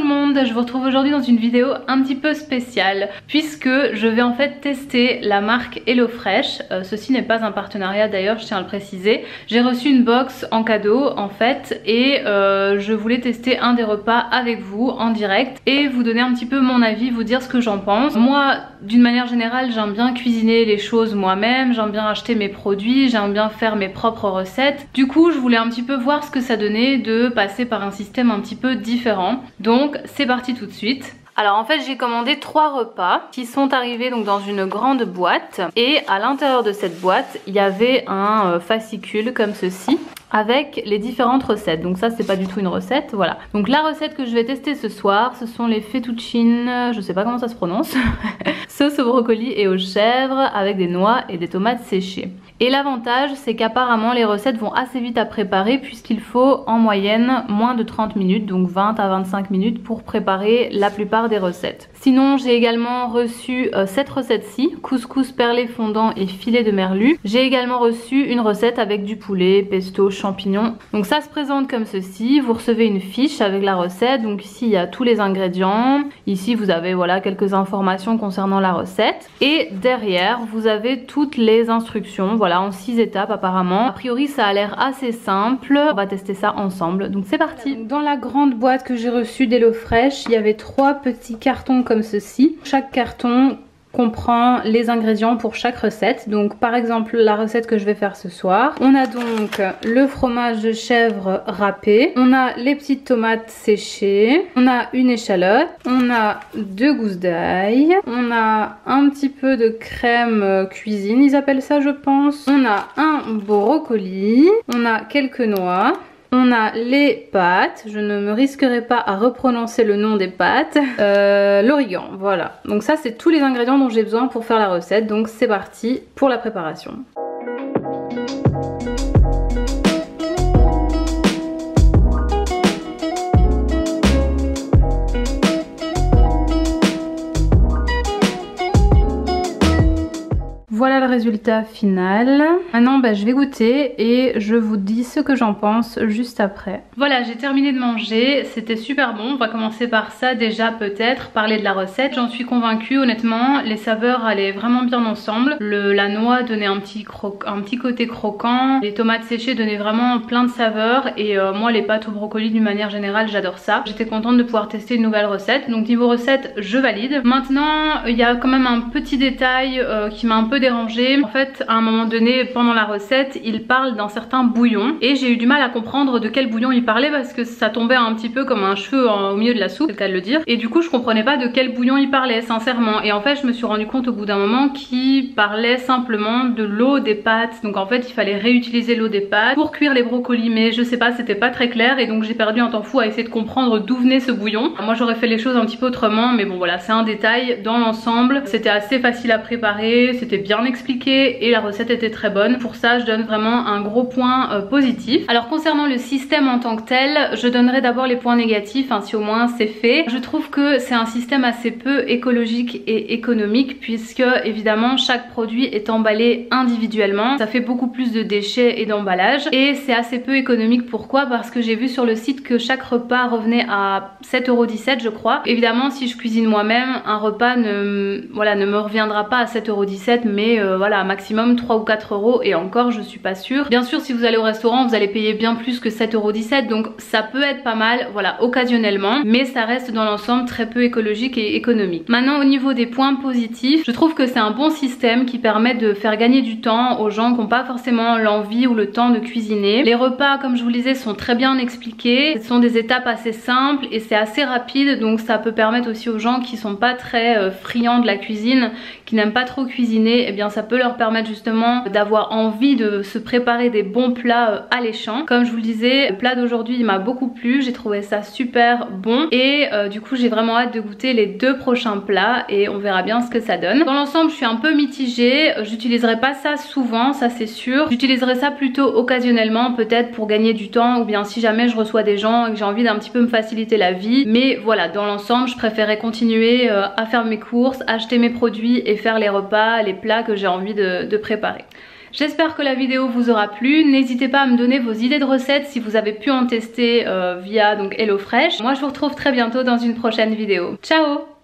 tout le monde, je vous retrouve aujourd'hui dans une vidéo un petit peu spéciale puisque je vais en fait tester la marque HelloFresh. Ceci n'est pas un partenariat d'ailleurs, je tiens à le préciser. J'ai reçu une box en cadeau en fait et je voulais tester un des repas avec vous en direct et vous donner un petit peu mon avis, vous dire ce que j'en pense. Moi d'une manière générale j'aime bien cuisiner les choses moi-même, j'aime bien acheter mes produits, j'aime bien faire mes propres recettes. Du coup je voulais un petit peu voir ce que ça donnait de passer par un système un petit peu différent. Donc c'est parti tout de suite. Alors en fait j'ai commandé 3 repas qui sont arrivés donc dans une grande boîte et à l'intérieur de cette boîte il y avait un fascicule comme ceci avec les différentes recettes. Donc ça c'est pas du tout une recette, voilà. Donc la recette que je vais tester ce soir, ce sont les fettuccine, je sais pas comment ça se prononce, sauce au brocoli et aux chèvres avec des noix et des tomates séchées. Et l'avantage c'est qu'apparemment les recettes vont assez vite à préparer puisqu'il faut en moyenne moins de 30 minutes, donc 20 à 25 minutes pour préparer la plupart des recettes. Sinon j'ai également reçu cette recette-ci, couscous perlé fondant et filet de merlu. J'ai également reçu une recette avec du poulet, pesto, champignons. Donc ça se présente comme ceci, vous recevez une fiche avec la recette, donc ici il y a tous les ingrédients, ici vous avez voilà quelques informations concernant la recette et derrière vous avez toutes les instructions, voilà. Voilà, en 6 étapes apparemment. A priori ça a l'air assez simple, on va tester ça ensemble, donc c'est parti. Dans la grande boîte que j'ai reçue d'HelloFresh, il y avait 3 petits cartons comme ceci. Chaque carton comprend les ingrédients pour chaque recette. Donc par exemple la recette que je vais faire ce soir, on a donc le fromage de chèvre râpé, on a les petites tomates séchées, on a une échalote, on a 2 gousses d'ail, on a un petit peu de crème cuisine, ils appellent ça je pense, on a un brocoli, on a quelques noix, on a les pâtes, je ne me risquerai pas à reprononcer le nom des pâtes, l'origan, voilà. Donc ça c'est tous les ingrédients dont j'ai besoin pour faire la recette, donc c'est parti pour la préparation. Voilà le résultat final. Maintenant je vais goûter et je vous dis ce que j'en pense juste après. Voilà, j'ai terminé de manger, c'était super bon. On va commencer par ça déjà, peut-être parler de la recette. J'en suis convaincue honnêtement, les saveurs allaient vraiment bien ensemble. La noix donnait un petit côté croquant, les tomates séchées donnaient vraiment plein de saveurs et moi les pâtes au brocoli d'une manière générale j'adore ça. J'étais contente de pouvoir tester une nouvelle recette, donc niveau recette je valide. Maintenant il y a quand même un petit détail qui m'a un peu dérangé. En fait à un moment donné pendant la recette il parle d'un certain bouillon et j'ai eu du mal à comprendre de quel bouillon il parlait parce que ça tombait un petit peu comme un cheveu au milieu de la soupe, c'est le cas de le dire, et du coup je comprenais pas de quel bouillon il parlait sincèrement. Et en fait je me suis rendu compte au bout d'un moment qu'il parlait simplement de l'eau des pâtes, donc en fait il fallait réutiliser l'eau des pâtes pour cuire les brocolis, mais je sais pas, c'était pas très clair et donc j'ai perdu un temps fou à essayer de comprendre d'où venait ce bouillon. Moi j'aurais fait les choses un petit peu autrement, mais bon voilà, c'est un détail. Dans l'ensemble c'était assez facile à préparer, c'était bien expliqué et la recette était très bonne. Pour ça je donne vraiment un gros point positif. Alors concernant le système en tant que tel, je donnerai d'abord les points négatifs, hein, si au moins c'est fait. Je trouve que c'est un système assez peu écologique et économique puisque évidemment chaque produit est emballé individuellement, ça fait beaucoup plus de déchets et d'emballage et c'est assez peu économique. Pourquoi? Parce que j'ai vu sur le site que chaque repas revenait à 7,17 € je crois. Évidemment si je cuisine moi-même un repas ne me reviendra pas à 7,17 €, mais voilà, maximum 3 ou 4 € et encore je suis pas sûre. Bien sûr si vous allez au restaurant vous allez payer bien plus que 7,17 €, donc ça peut être pas mal, voilà, occasionnellement, mais ça reste dans l'ensemble très peu écologique et économique. Maintenant au niveau des points positifs, je trouve que c'est un bon système qui permet de faire gagner du temps aux gens qui n'ont pas forcément l'envie ou le temps de cuisiner. Les repas comme je vous le disais sont très bien expliqués, ce sont des étapes assez simples et c'est assez rapide, donc ça peut permettre aussi aux gens qui sont pas très friands de la cuisine, qui n'aiment pas trop cuisiner, et eh bien ça peut leur permettre justement d'avoir envie de se préparer des bons plats alléchants. Comme je vous le disais, le plat d'aujourd'hui il m'a beaucoup plu, j'ai trouvé ça super bon et du coup j'ai vraiment hâte de goûter les 2 prochains plats et on verra bien ce que ça donne. Dans l'ensemble je suis un peu mitigée, j'utiliserai pas ça souvent, ça c'est sûr, j'utiliserai ça plutôt occasionnellement, peut-être pour gagner du temps ou bien si jamais je reçois des gens et que j'ai envie d'un petit peu me faciliter la vie, mais voilà, dans l'ensemble je préférais continuer à faire mes courses, acheter mes produits et faire les repas, les plats que j'ai envie de préparer. J'espère que la vidéo vous aura plu. N'hésitez pas à me donner vos idées de recettes si vous avez pu en tester via donc HelloFresh. Moi je vous retrouve très bientôt dans une prochaine vidéo. Ciao!